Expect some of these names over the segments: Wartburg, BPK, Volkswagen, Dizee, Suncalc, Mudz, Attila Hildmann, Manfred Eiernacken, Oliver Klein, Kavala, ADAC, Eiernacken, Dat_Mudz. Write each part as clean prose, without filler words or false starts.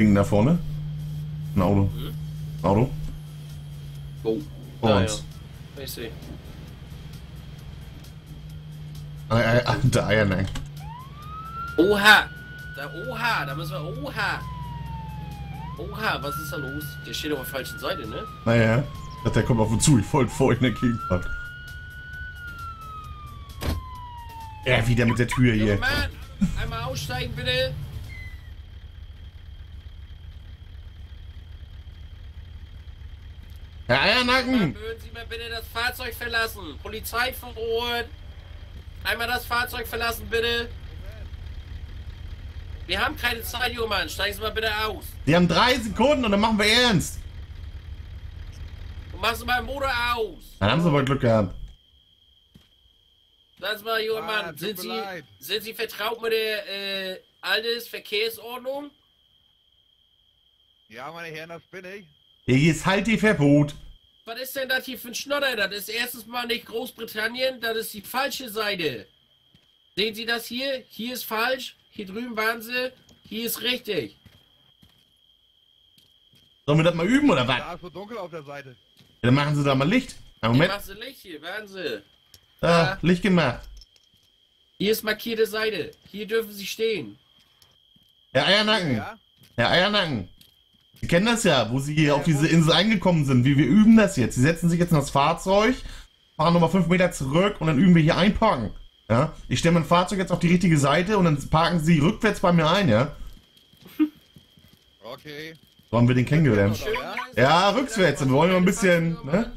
Ding da vorne. Ein Auto. Mhm. Auto. Oh. Ah, ja. Ich sehe. Der Eiernacken. Oha! Oha! Da müssen wir... Oha! Oha, was ist da los? Der steht auf der falschen Seite, ne? Naja, der kommt auf uns zu. Ich folge vor in der Gegenwart. Wieder mit der Tür hier. Mann, einmal aussteigen, bitte. Herr Eiernacken! Würden Sie mal bitte das Fahrzeug verlassen. Polizei vor Ort. Einmal das Fahrzeug verlassen, bitte. Wir haben keine Zeit, junger Mann. Steigen Sie mal bitte aus. Wir haben 3 Sekunden und dann machen wir ernst. Und machen Sie mal den Motor aus. Dann haben Sie aber Glück gehabt. Lass mal, junger Mann. Sind Sie vertraut mit der Verkehrsordnung? Ja, meine Herren, das bin ich. Hier ist halt die Verbot. Was ist denn das hier für ein Schnodder? Das ist erstens mal nicht Großbritannien, das ist die falsche Seite. Sehen Sie das hier? Hier ist falsch, hier drüben waren Sie, hier ist richtig. Sollen wir das mal üben oder was? Da ist so dunkel auf der Seite. Ja, dann machen Sie da mal Licht. Einen Moment. Machen Sie Licht hier, waren Sie. Da, Licht gemacht. Hier ist markierte Seite, hier dürfen Sie stehen. Herr Eiernacken, ja? Herr Eiernacken. Sie kennen das ja, wo Sie hier auf diese Insel eingekommen sind, wie wir üben das jetzt. Sie setzen sich jetzt in das Fahrzeug, fahren nochmal 5 Meter zurück und dann üben wir hier einparken. Ja? Ich stelle mein Fahrzeug jetzt auf die richtige Seite und dann parken Sie rückwärts bei mir ein, ja? Okay. So haben wir den kennengelernt. Ja, rückwärts, dann wollen wir ein bisschen, ne?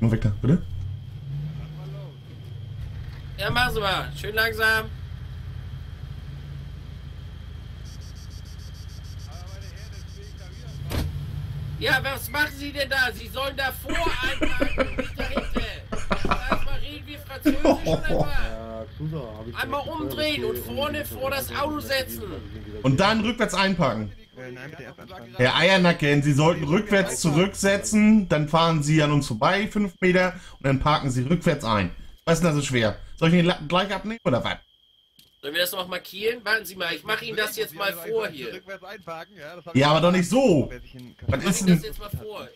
Nur weg da, bitte. Ja, machen Sie mal. Schön langsam. Ja, was machen Sie denn da? Sie sollen davor einparken, nicht dahinter. Erstmal reden wir Französisch oder was? Einmal umdrehen und vorne vor das Auto setzen. Und dann rückwärts einparken. Herr Eiernacken, Sie sollten rückwärts zurücksetzen, dann fahren Sie an uns vorbei, 5 Meter, und dann parken Sie rückwärts ein. Was ist denn da so schwer? Soll ich den Lappen gleich abnehmen oder was? Sollen wir das noch markieren? Warten Sie mal, ich mache Ihnen das jetzt mal vor hier. Ja, aber doch nicht so. Was ist denn?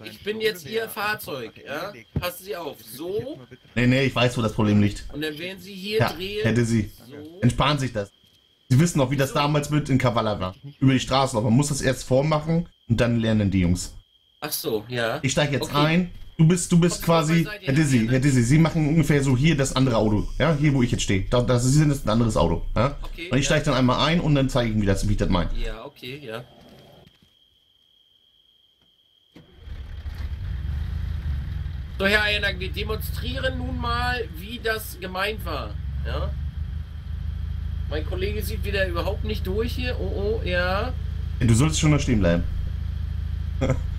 Ich bin jetzt Ihr Fahrzeug, ja? Passen Sie auf, so. Nee, ich weiß, wo das Problem liegt. Und dann werden Sie hier drehen. Hätte sie. So. Entspannen sich das. Sie wissen noch, wie das damals mit in Kavala war. Über die Straßen, aber man muss das erst vormachen und dann lernen die Jungs. Ach so, ja. Ich steige jetzt ein. Du bist quasi, Herr Dizee, Sie machen ungefähr so hier das andere Auto, ja, hier wo ich jetzt stehe, Sie sind jetzt ein anderes Auto, ja, okay, und ich steige dann einmal ein und dann zeige ich Ihnen, wie das meint. Ja, okay, ja. So, Herr Eiernacken, wir demonstrieren nun mal, wie das gemeint war, ja. Mein Kollege sieht wieder überhaupt nicht durch hier, ja. Du solltest schon noch stehen bleiben.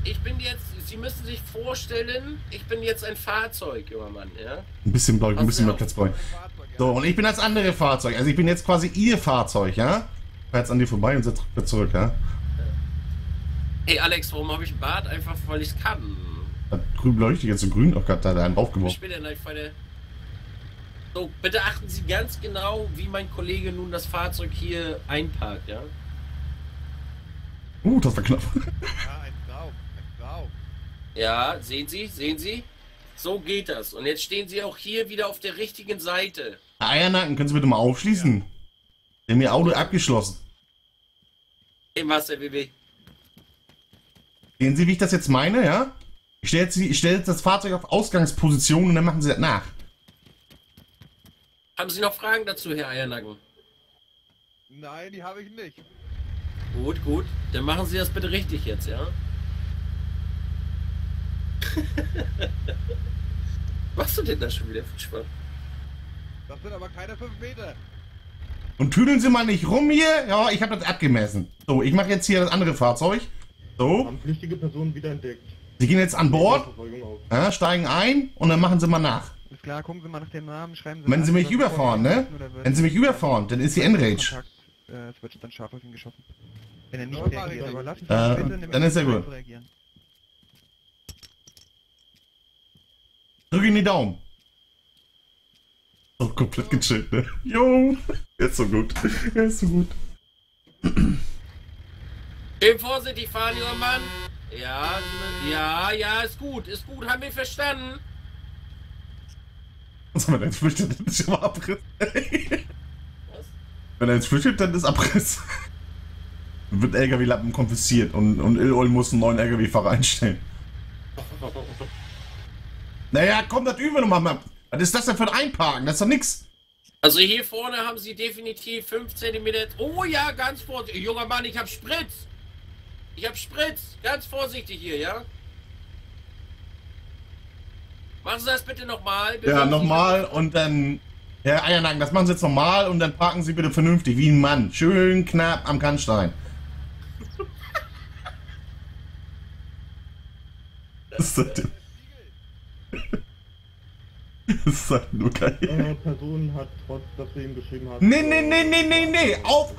Ich bin jetzt, Sie müssen sich vorstellen, ich bin jetzt ein Fahrzeug, junger Mann, ja? Ein bisschen mehr Platz brauchen. So, und ich bin das andere Fahrzeug, also ich bin jetzt quasi Ihr Fahrzeug, ja? Ich fahr jetzt an dir vorbei und setz zurück, ja? Ey Alex, warum habe ich einen Bart? Einfach, weil ich es kann. Grün leuchtet jetzt so grün, oh Gott, da hat er einen draufgeworfen. Später, nein, so, bitte achten Sie ganz genau, wie mein Kollege nun das Fahrzeug hier einparkt, ja? Das war knapp. Ja, sehen Sie? So geht das. Und jetzt stehen Sie auch hier wieder auf der richtigen Seite. Herr Eiernacken, können Sie bitte mal aufschließen? Ja. Sie haben Ihr Auto abgeschlossen. Hey, Master BB. Sehen Sie, wie ich das jetzt meine, ja? Ich stelle jetzt das Fahrzeug auf Ausgangsposition und dann machen Sie das nach. Haben Sie noch Fragen dazu, Herr Eiernacken? Nein, die habe ich nicht. Gut. Dann machen Sie das bitte richtig jetzt, ja? Was machst du denn da schon wieder für Spaß? Das sind aber keine 5 Meter. Und tüdeln Sie mal nicht rum hier. Ja, ich habe das abgemessen. So, ich mache jetzt hier das andere Fahrzeug. So. Haben flüchtige Personen wiederentdeckt. Sie gehen jetzt an Bord, ja, steigen ein und dann machen Sie mal nach. Ist klar, gucken Sie mal nach dem Namen, schreiben Sie. Wenn Sie mich überfahren, ne? Wenn Sie mich überfahren, dann ist die Endrage. Es wird dann scharf auf ihn geschossen. Wenn er nicht reagiert, aber lassen Sie dann ist er gut. Drück in die Daumen. Auch komplett gechillt, ne? Jo! Er ist so gut. Er ist so gut. Schön vorsichtig fahren, junger Mann. Ja, ja, ja, ist gut. Ist gut, haben wir verstanden. Also, wenn er jetzt flüchtet, dann ist immer Abriss. Was? Wenn er jetzt flüchtet, dann ist Abriss. Dann wird LKW-Lappen konfisziert und Illol muss einen neuen LKW-Fahrer einstellen. Naja, komm, das üben wir nochmal. Was ist das denn für ein Einparken? Das ist doch nix. Also hier vorne haben sie definitiv 5 cm. Oh ja, ganz vorsichtig. Junger Mann, ich hab Spritz. Ich hab Spritz. Ganz vorsichtig hier, ja? Machen Sie das bitte nochmal. Ja, nochmal und dann... Herr Eiernacken, das machen Sie jetzt nochmal und dann parken Sie bitte vernünftig, wie ein Mann. Schön knapp am Kannstein. Was ist das denn? Das ist halt nur geil. Eine Person hat, trotz dass sie ihm geschrieben hat... Nee. Auf!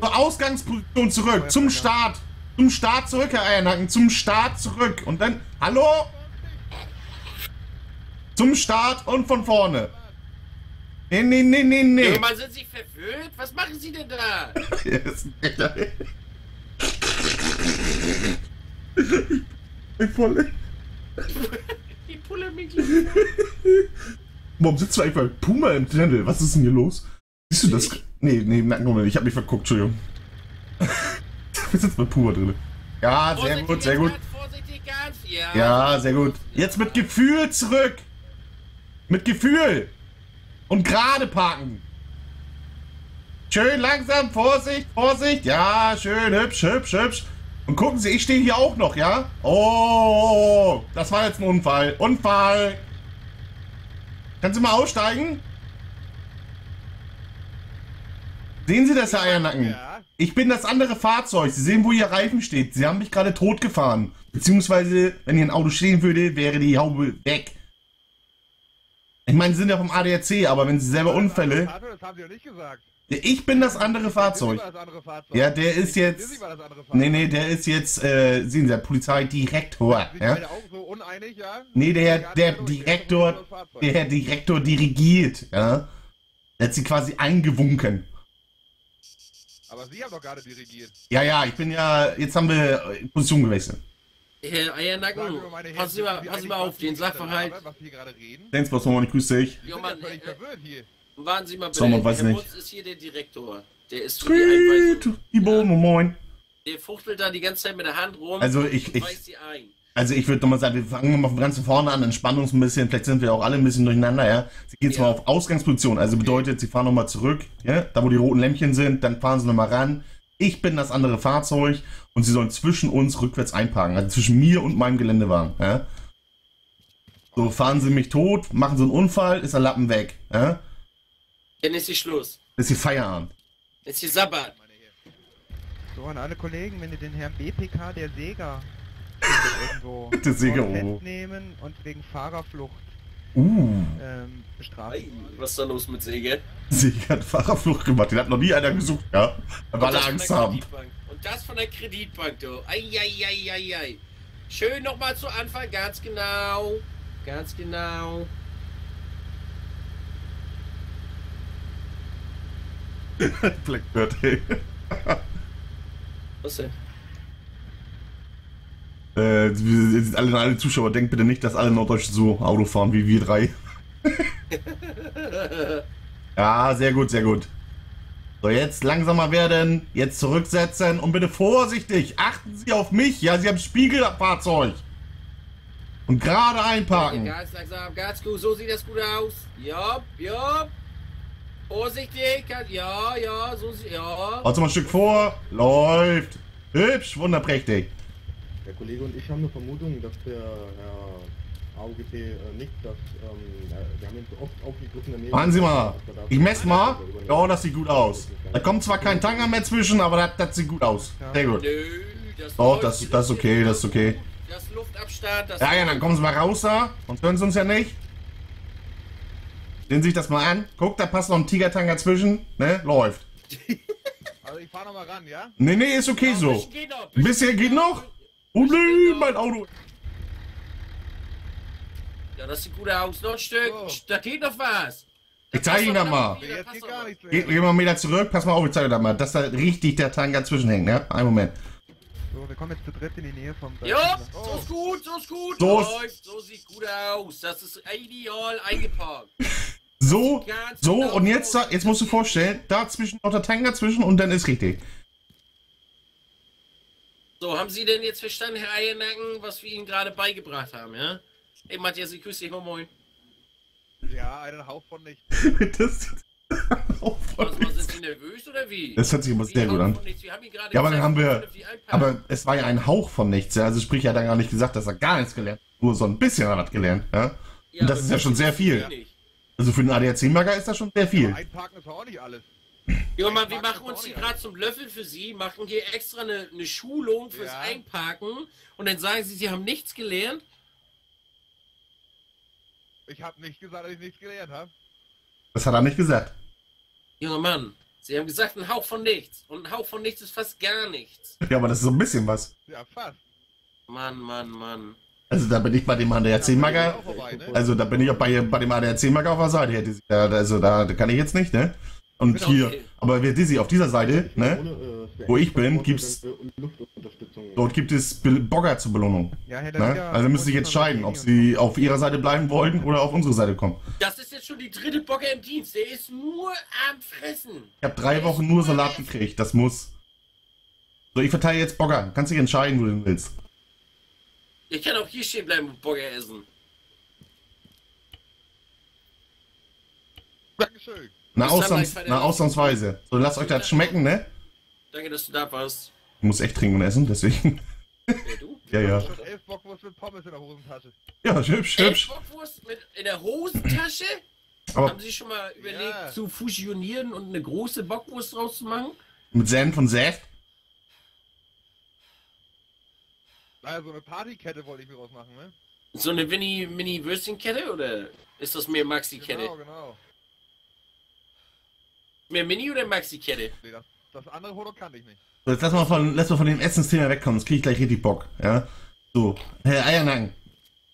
Zur Ausgangsposition zurück. Zum Start. Zum Start zurück, Herr Eiernacken. Zum Start zurück. Und dann... Hallo? Zum Start und von vorne. Nee. Junge Mann, sind Sie verwirrt? Was machen Sie denn da? Ich voll... Die Pulle mich. Warum sitzt du eigentlich bei Puma im Trendel? Was ist denn hier los? Siehst du das? Nee, Moment, ich hab mich verguckt, Entschuldigung. Wir sitzen bei Puma drin. Ja, sehr gut, sehr gut. Ja, sehr gut. Jetzt mit Gefühl zurück. Mit Gefühl. Und gerade parken. Schön langsam, Vorsicht, Vorsicht. Ja, schön, hübsch. Und gucken Sie, ich stehe hier auch noch, ja? Oh, das war jetzt ein Unfall. Unfall! Kannst du mal aussteigen? Sehen Sie das, Herr Eiernacken? Ja. Ich bin das andere Fahrzeug. Sie sehen, wo Ihr Reifen steht. Sie haben mich gerade tot gefahren. Beziehungsweise, wenn hier ein Auto stehen würde, wäre die Haube weg. Ich meine, Sie sind ja vom ADAC, aber wenn Sie selber Unfälle... Das haben Sie ja nicht gesagt. Ich bin das andere Fahrzeug. Ja, der ist jetzt... der ist jetzt, sehen Sie, der Polizeidirektor. Ja? Nee, der Direktor dirigiert, ja. Der hat sie quasi eingewunken. Aber Sie haben doch gerade dirigiert. Ja, ich bin ja... Jetzt haben wir Position gewechselt. Herr Eiernacken, pass mal auf, den Sachverhalt. Thanks, was wollen wir, grüß dich. Jo, Mann, warten Sie mal bitte, Herr Mudz ist hier der Direktor. Der ist für die Einweisung. Moin. Der fuchtelt da die ganze Zeit mit der Hand rum und weist sie ein. Also ich würde nochmal sagen, wir fangen mal von ganz vorne an, entspannen uns ein bisschen, vielleicht sind wir auch alle ein bisschen durcheinander, ja. Sie gehen jetzt mal auf Ausgangsposition, also bedeutet, Sie fahren nochmal zurück, ja, da wo die roten Lämpchen sind, dann fahren Sie nochmal ran. Ich bin das andere Fahrzeug und Sie sollen zwischen uns rückwärts einparken, also zwischen mir und meinem Geländewagen, ja. So, fahren Sie mich tot, machen Sie einen Unfall, ist der Lappen weg, ja. Dann ist hier Schluss. Ist hier Feierabend. Ist hier Sabbat. So, an alle Kollegen, wenn ihr den Herrn BPK, der Säger, irgendwo festnehmen und wegen Fahrerflucht bestrafen. Was ist da los mit Säger? Säger hat Fahrerflucht gemacht, den hat noch nie einer gesucht, ja. Weil er Angst haben. Und das von der Kreditbank, du. Eieieiei. Schön nochmal zu Anfang, ganz genau. Ganz genau. Blackbird, hey. Was denn? Alle Zuschauer, denkt bitte nicht, dass alle Norddeutschen so Auto fahren wie wir drei. Ja, sehr gut, sehr gut. So, jetzt langsamer werden, jetzt zurücksetzen und bitte vorsichtig. Achten Sie auf mich, ja, Sie haben Spiegelfahrzeug. Und gerade einparken. Okay, ganz langsam, ganz gut, so sieht das gut aus. Jopp. Vorsichtig, ja, so sieht, ja. Haut mal ein Stück vor, läuft. Hübsch, wunderprächtig. Der Kollege und ich haben eine Vermutung, dass der Herr AUGT nicht, dass, wir haben ihn so oft aufgegriffen daneben. Machen Sie mal, ich messe mal, ja, das sieht gut aus. Da kommt zwar kein Tanger mehr zwischen, aber das sieht gut aus. Sehr gut. Doch, das ist okay, das ist okay. Das Luftabstand, das... Ja, dann kommen Sie mal raus da, sonst hören Sie uns ja nicht. Sehen Sie sich das mal an. Guck, da passt noch ein Tiger-Tanger zwischen. Ne? Läuft. Also ich fahr nochmal ran, ja? Nee, ist okay so. Ein bisschen geht noch. Oh nee, mein Auto. Ja, das sieht gut aus. Noch ein Stück. Da geht noch was. Ich zeige Ihnen das mal. Geh mal einen Meter zurück, pass mal auf, ich zeige das mal, dass da richtig der Tanker zwischenhängt, ne? Einen Moment. So, wir kommen jetzt zu dritt in die Nähe vom... Jo, so ist gut, so ist gut. So sieht gut aus. Das ist ideal eingeparkt. So, so, und jetzt musst du vorstellen, dazwischen noch der Tanker zwischen und dann ist richtig. So, haben Sie denn jetzt verstanden, Herr Eiernacken, was wir Ihnen gerade beigebracht haben, ja? Ey, Matthias, ich grüße dich, moin. Ja, einen Hauch von nichts. Sind Sie nervös oder wie? Das hört sich immer sehr gut an. Ja, aber dann haben wir... Aber es war ja ein Hauch von nichts, ja? Also sprich, er hat dann gar nicht gesagt, dass er gar nichts gelernt hat. Nur so ein bisschen hat er gelernt, ja? Ja, und das ist ja schon sehr viel. Also für den ADAC-Bagger ist das schon sehr viel. Einparken ist auch nicht alles. Ja, Mann, wir machen uns hier gerade zum Löffel für Sie, machen hier extra eine Schulung fürs Einparken und dann sagen Sie, Sie haben nichts gelernt. Ich habe nicht gesagt, dass ich nichts gelernt habe. Das hat er nicht gesagt. Junger Mann, Sie haben gesagt, ein Hauch von nichts. Und ein Hauch von nichts ist fast gar nichts. Ja, aber das ist so ein bisschen was. Ja, fast. Mann, Mann, Mann. Also da bin ich bei dem ADAC-Magger, also da bin ich auch bei dem ADAC-Magger auf der Seite, Herr Dizee. Also da kann ich jetzt nicht, ne? Und hier, aber Herr Dizee, auf dieser Seite, ne, wo ich bin, gibt's, dort gibt es Bogger zur Belohnung. Ne? Also müssen Sie jetzt entscheiden, ob Sie auf Ihrer Seite bleiben wollen oder auf unsere Seite kommen. Das ist jetzt schon die dritte Bogger im Dienst, der ist nur am Fressen. Ich habe 3 Wochen nur Salat gekriegt, das muss. So, ich verteile jetzt Bogger, kannst dich entscheiden, wo du willst. Ich kann auch hier stehen bleiben und Burger essen. Dankeschön. Na ausnahmsweise. So, lasst euch das schmecken, ne? Danke, dass du da warst. Ich muss echt trinken und essen, deswegen. Ja, du? Ja, ja. 11 Bockwurst mit Pommes in der Hosentasche. Ja, hübsch, hübsch. 11 Bockwurst in der Hosentasche? Aber haben Sie schon mal überlegt, zu fusionieren und eine große Bockwurst draus zu machen? Mit Senf und Säft? Naja, so eine Partykette wollte ich mir rausmachen, ne? So eine Mini-Würstchenkette oder ist das mehr Maxi-Kette? Genau, genau. Mehr Mini- oder Maxi-Kette? Nee, das andere Foto kann ich nicht. So, jetzt lass mal von dem Essensthema wegkommen, sonst krieg ich gleich richtig Bock, ja? So, Herr Eiernacken,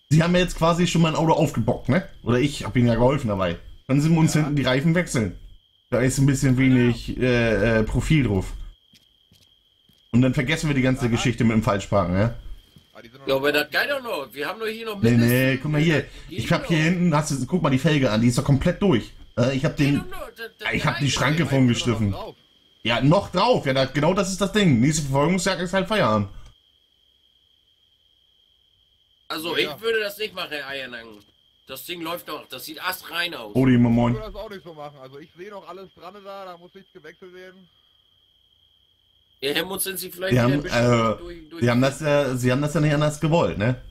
Sie haben ja jetzt quasi schon mal ein Auto aufgebockt, ne? Oder ich hab Ihnen ja geholfen dabei. Dann sind wir uns hinten die Reifen wechseln. Da ist ein bisschen wenig Profil drauf. Und dann vergessen wir die ganze Geschichte mit dem Falschparken, ja? Ja, aber das geht doch noch. Wir haben doch hier noch... Nee, guck mal hier. Ich hab hier hinten... guck mal die Felge an, die ist doch komplett durch. Ich hab den... Ich hab die Schranke vorhin gestriffen. Ja, noch drauf. Ja, genau das ist das Ding. Nächste Verfolgungsjagd ist halt Feierabend. Also, ich würde das nicht machen, Herr Eiernacken. Das Ding läuft doch. Das sieht astrein aus. Oh, die Moin. Ich würde das auch nicht so machen. Also, ich sehe noch alles dran da muss nichts gewechselt werden. Ja, Herr Mudz, sind Sie vielleicht Sie haben das ja nicht anders gewollt, ne?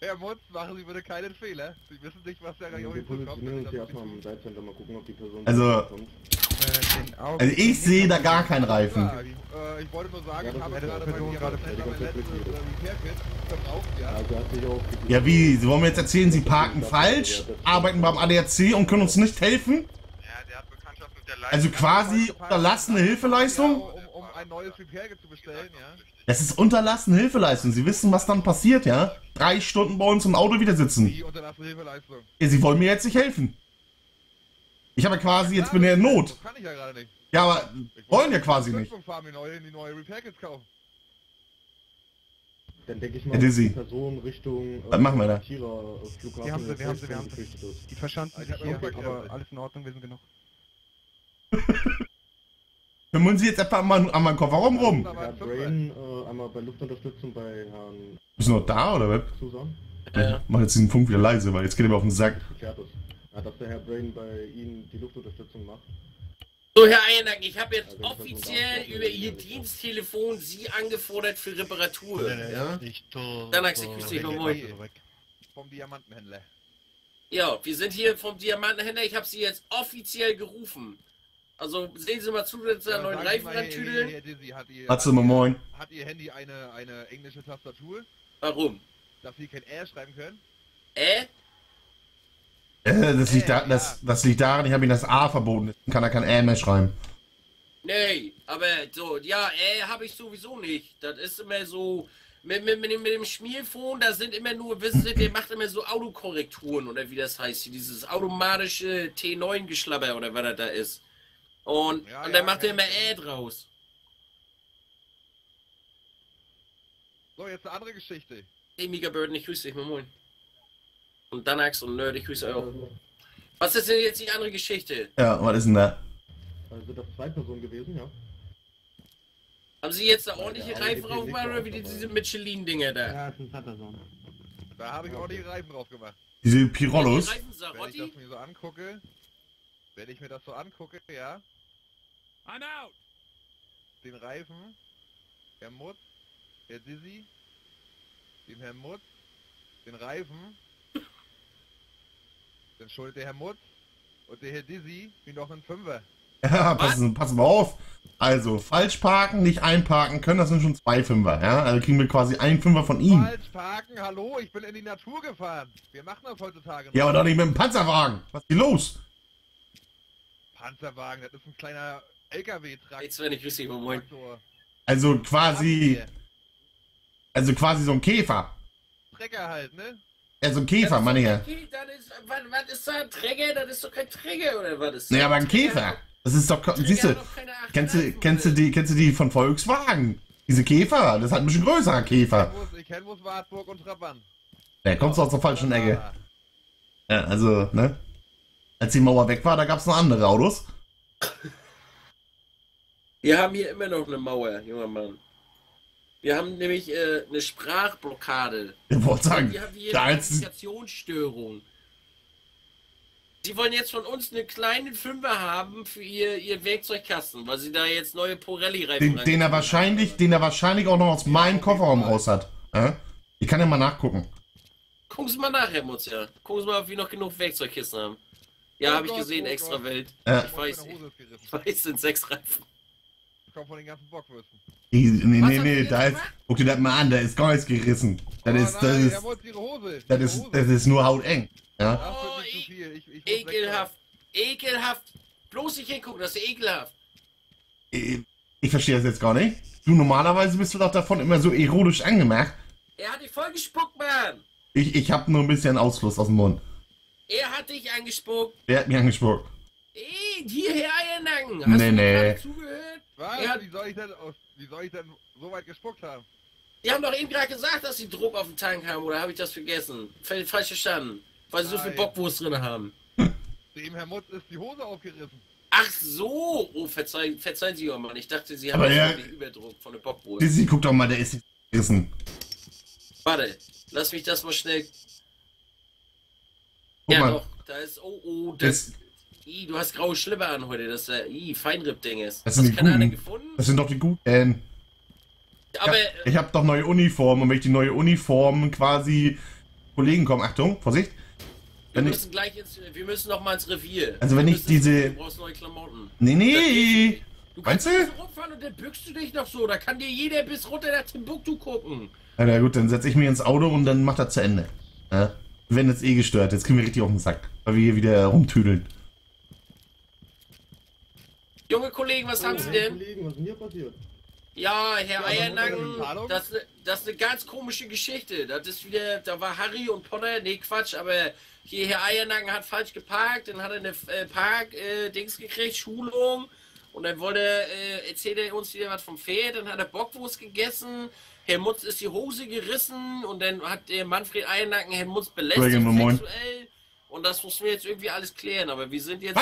Herr Mudz, machen Sie bitte keinen Fehler. Sie wissen nicht, was der Rajovi bekommt. Also ich sehe da gar keinen Reifen. Ich wollte nur sagen, ich habe gerade bei mir gerade Ja, wie? Sie wollen mir jetzt erzählen, Sie parken falsch, arbeiten beim ADAC und können uns nicht helfen? Also quasi unterlassene Hilfeleistung? Ein neues Repair zu bestellen, ja. Das ist unterlassene Hilfeleistung. Sie wissen, was dann passiert, ja? 3 Stunden bei uns im Auto wieder sitzen. Die unterlassene Hilfeleistung. Sie wollen mir jetzt nicht helfen. Ich habe quasi jetzt bin ich in Not. Das kann ich ja gerade nicht. Ja, aber wollen ja quasi nicht. Die neue Repair-Kits kaufen. Dann denke ich mal, die Person Richtung machen wir da. Wir haben sie. Die verstanden sich hier, aber alles in Ordnung, wir sind genug. Dann müssen Sie jetzt einfach an meinem Kofferraum rum. Herr Brain, einmal bei Luftunterstützung bei Herrn... Bist du noch da, oder was? Zusammen. Ja. Mach jetzt diesen Funk wieder leise, weil jetzt geht er mir auf den Sack. Dass der Herr Brain bei Ihnen die Luftunterstützung macht. So, Herr Eiernacken, ich habe jetzt offiziell über Ihr Diensttelefon Sie angefordert für Reparatur. Ja? Dann ich grüße dich noch mal. Vom Diamantenhändler. Ja, wir sind hier vom Diamantenhändler. Ich habe Sie jetzt offiziell gerufen. Also sehen Sie mal zu, dass da neuen Reifen rantüdeln. Hat Ihr Handy eine englische Tastatur? Warum? Dass Sie kein schreiben können? Das liegt daran, ich habe Ihnen das A verboten. Kann er kein mehr schreiben. Nee, aber so, habe ich sowieso nicht. Das ist immer so mit dem Schmierfon, da sind immer nur, wissen Sie, der macht immer so Autokorrekturen oder wie das heißt hier, dieses automatische T9-Geschlabber oder was das da ist. Und, ja, und dann macht er immer draus. So, jetzt eine andere Geschichte. Hey, Mega Burden, ich grüße dich, moin. Und Danax und Nerd, ich grüße euch auch. Was ist denn jetzt die andere Geschichte? Ja, was ist denn da? Sind das zwei Personen gewesen, ja. Haben Sie jetzt da ordentliche Reifen drauf gemacht oder wie diese Michelin-Dinger da? Ja, das ist ein Person. Da habe ich ordentliche Reifen drauf gemacht. Diese Pirollos? Wenn ich das mir so angucke, ja. I'm out! Den Reifen, der Mudz, der Dizee, dem Herrn Mudz, den Reifen, dann schuldet der Herr Mudz und der Herr Dizee mir noch einen Fünfer. Ja, passen wir auf. Also, falsch parken, nicht einparken können, das sind schon zwei Fünfer, ja? Also kriegen wir quasi einen Fünfer von ihm. Falsch parken, hallo, ich bin in die Natur gefahren. Wir machen das heutzutage noch. Ja, aber doch nicht mit dem Panzerwagen. Was ist hier los? Panzerwagen, das ist ein kleiner LKW-Traktor. Jetzt werde ich richtig überholt. Also quasi so ein Käfer. Trecker halt, ne? Ja, so ein Käfer, Mann, hier. Was ist da ein Träger? Das ist doch kein Träger, oder was ist das? Naja, aber ein Käfer. Das ist doch, siehst du, kennst du die von Volkswagen? Diese Käfer, das ist halt ein bisschen größerer Käfer. Ich kenne bloß Wartburg und Trabant. Da kommst du aus der falschen Ecke. Ja, also, ne? Als die Mauer weg war, da gab es noch andere Autos. Wir haben hier immer noch eine Mauer, junger Mann. Wir haben nämlich eine Sprachblockade. Ich wollte sagen, wir haben hier eine Kommunikationsstörung. Sie wollen jetzt von uns eine kleine Fünfer haben für ihr Werkzeugkasten, weil sie da jetzt neue Porelli-Reifen haben. Den er wahrscheinlich auch noch aus meinem Kofferraum raus hat. Ich kann ja mal nachgucken. Gucken Sie mal nach, Herr Mutz, ja. Gucken Sie mal, ob wir noch genug Werkzeugkisten haben. Ja, habe ich gesehen, extra Welt. Ich weiß, sind 6 Reifen. Ich komme von den ganzen Bockwürsten. Nee, da ist... Guck dir das mal an, da ist gar nichts gerissen. Das ist nur hauteng. Ja. Oh, ekelhaft. Ekelhaft. Bloß nicht hingucken, das ist ekelhaft. Ich verstehe das jetzt gar nicht. Du, normalerweise bist du doch davon immer so erotisch angemacht. Er hat dich voll gespuckt, Mann. Ich hab nur ein bisschen Ausfluss aus dem Mund. Er hat dich angespuckt. Er hat mich angespuckt. Ey, hierher, Eiernacken. Hast du mir zugehört? Was? Wie soll ich denn so weit gespuckt haben? Die haben doch eben gerade gesagt, dass sie Druck auf dem Tank haben, oder habe ich das vergessen? Falsch verstanden. Weil sie so viel Bockwurst drin haben. Dem Herr Mutz ist die Hose aufgerissen. Ach so! Oh, verzeihen Sie doch mal. Ich dachte, Sie haben einen Überdruck von der Bockwurst. Sie guckt doch mal, der ist gerissen. Warte, lass mich das mal schnell... Guck mal. Doch, da ist... Oh, das... Ih, du hast graue Schlipper an heute. Das ist der Feinripp-Ding ist. Das sind keine gefunden? Das sind doch die guten. Aber... Ich hab doch neue Uniformen. Und wenn ich die neue Uniformen quasi... Kollegen kommen, Achtung, Vorsicht. Wir müssen noch mal ins Revier. Also wenn ich diese... Du brauchst neue Klamotten. Nee. Du kannst nicht so rumfahren und dann bückst du dich noch so. Da kann dir jeder bis runter nach Timbuktu gucken. Na gut, dann setze ich mich ins Auto und dann macht das zu Ende. Ja? Wir werden jetzt gestört. Jetzt kriegen wir richtig auf den Sack. Weil wir hier wieder rumtüdeln. Junge Kollegen, was haben Sie denn? Kollegen, was ist denn hier passiert? Ja, Herr Eiernacken, das ist eine ganz komische Geschichte. Das ist wieder, da war Harry und Potter, nee Quatsch, aber hier Herr Eiernacken hat falsch geparkt, dann hat er eine Park-Dings gekriegt, Schulung, und dann wollte erzählt er uns wieder was vom Pferd, dann hat er Bockwurst gegessen, Herr Mutz ist die Hose gerissen und dann hat der Manfred Eiernacken Herrn Mutz belästigt sexuell. Und das mussten wir jetzt irgendwie alles klären, aber wir sind jetzt...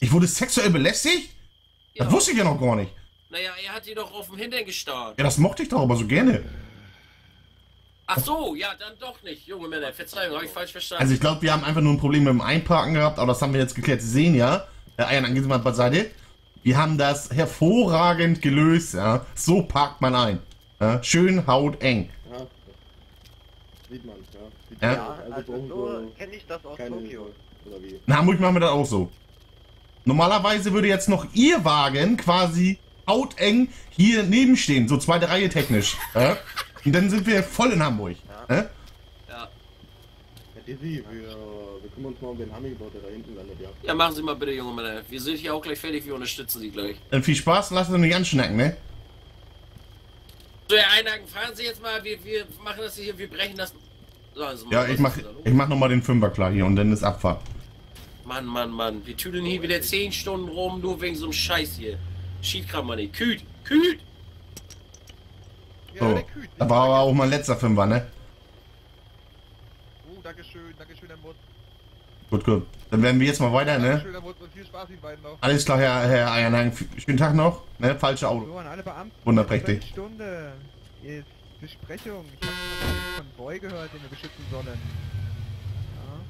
Ich wurde sexuell belästigt? Das wusste ich ja noch gar nicht. Naja, er hat die doch auf dem Hintern gestarrt. Ja, das mochte ich doch aber so gerne. Ach so, ja, dann doch nicht, junge Männer. Verzeihung, habe ich falsch verstanden. Also ich glaube, wir haben einfach nur ein Problem mit dem Einparken gehabt, aber das haben wir jetzt geklärt. Sie sehen ja, Herr Eiernacken, gehen Sie mal beiseite. Wir haben das hervorragend gelöst, ja. So parkt man ein. Ja, schön hauteng. Ja, sieht man, ja. Ja, also so kenne ich das aus Tokio. Oder wie? In Hamburg machen wir das auch so. Normalerweise würde jetzt noch Ihr Wagen quasi hauteng hier nebenstehen, so zweite Reihe technisch. Ja? Und dann sind wir voll in Hamburg. Ja. Ja. Herr Dizee, wir kümmern uns mal um den Hummingbird, der da hinten landet. Ja, machen Sie mal bitte, junge Männer. Wir sind hier auch gleich fertig, wir unterstützen Sie gleich. Dann viel Spaß und lassen Sie mich anschnacken, ne? So, Herr Eiernacken, fahren Sie jetzt mal, wir machen das hier, wir brechen das. So, also ja, ich mach nochmal den Fünfer klar hier und dann ist Abfahrt. Mann, Mann, Mann, wir tüdeln hier wieder 10 Stunden rum, nur wegen so einem Scheiß hier. Schiedkram, Mann, Küht! So, ja, da war aber auch mein letzter Fünfer, ne? Oh, dankeschön, Herr Mudz. Gut. Dann werden wir jetzt mal weiter, ne? Dankeschön, Herr Mudz, und viel Spaß Ihnen beiden noch. Alles klar, Herr Eiernacken, schönen Tag noch, ne? Falsche Auto. So, an alle Beamten, wunderprächtig. Eine Stunde ist Besprechung. Ich habe von Boy gehört, den wir beschützen sollen. Ja.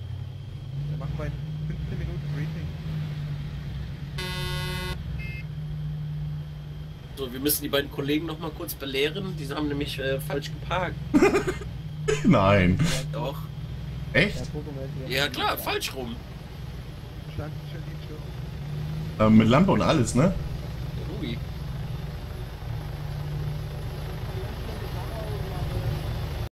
Dann machen wir in 15 Minuten Briefing. So, wir müssen die beiden Kollegen noch mal kurz belehren. Die haben nämlich falsch geparkt. Nein. Ja, doch. Echt? Ja klar, falsch rum. Mit Lampe und alles, ne? Ui.